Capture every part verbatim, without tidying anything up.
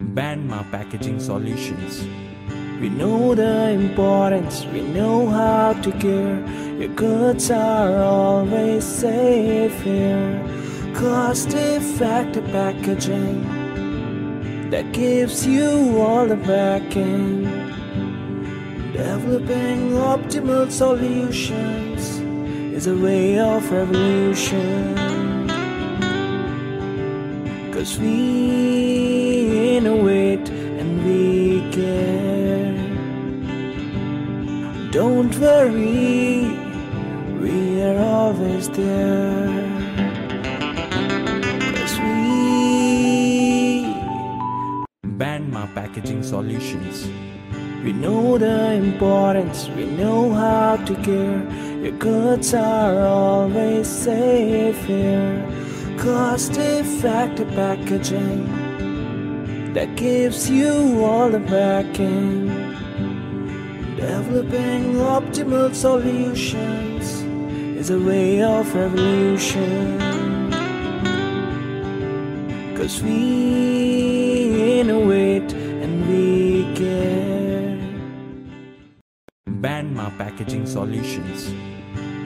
Bandma packaging solutions. We know the importance, we know how to care. Your goods are always safe here. Cost-effective packaging that gives you all the backing. Developing optimal solutions is a way of revolution. 'Cause we innovate and we care. Don't worry, we are always there. 'Cause we Bandma packaging solutions. We know the importance, we know how to care. Your goods are always safe here. Cost-effective packaging that gives you all the backing. Developing optimal solutions is a way of revolution. 'Cause we innovate and we care. Bandma packaging solutions.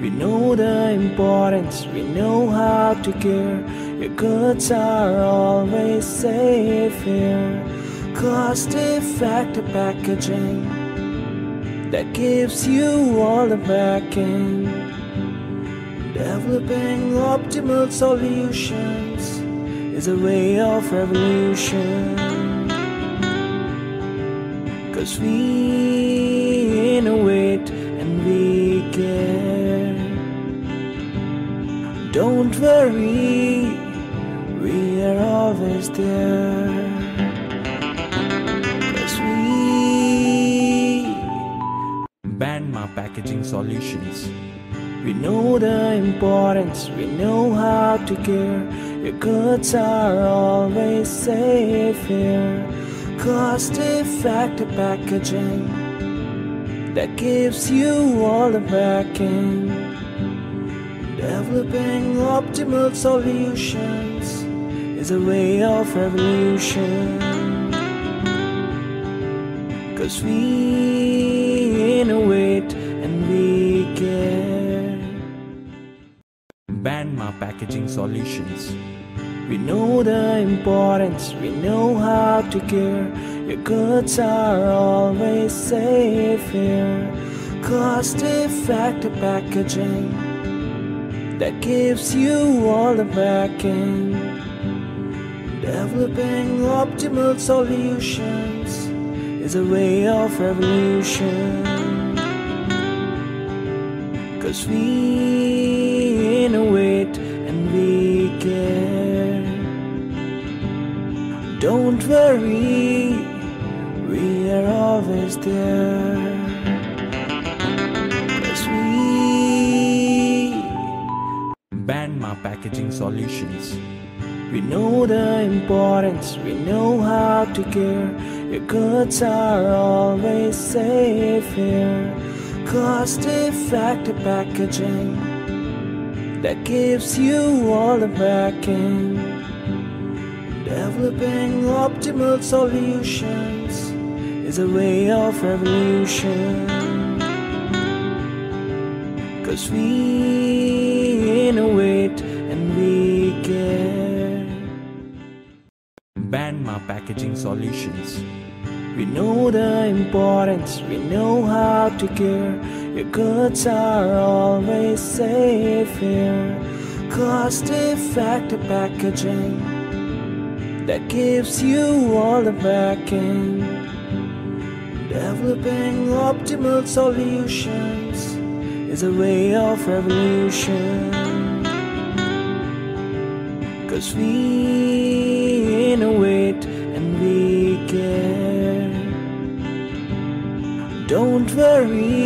We know the importance, we know how to care. Your goods are always safe here. Cost-effective packaging that gives you all the backing. Developing optimal solutions is a way of revolution. 'Cause we innovate and we care. Don't worry, we are always there. 'Cause we Bandma packaging solutions. We know the importance, we know how to care. Your goods are always safe here. Cost-effective packaging that gives you all the backing. Developing optimal solutions is a way of revolution. 'Cause we innovate and we care. Bandma packaging solutions. We know the importance, we know how to care. Your goods are always safe here. Cost-effective packaging that gives you all the backing. Developing optimal solutions is a way of revolution. 'Cause we innovate and we care. Don't worry, we are always there. 'Cause we Bandma packaging solutions. We know the importance, we know how to care. Your goods are always safe here. Cost-effective packaging that gives you all the backing. Developing optimal solutions is a way of revolution. 'Cause we innovate and we care. Bandma packaging solutions. We know the importance, we know how to care. Your goods are always safe here. Cost-effective packaging that gives you all the backing. Developing optimal solutions is a way of revolution. 'Cause we innovate and we care. Don't worry,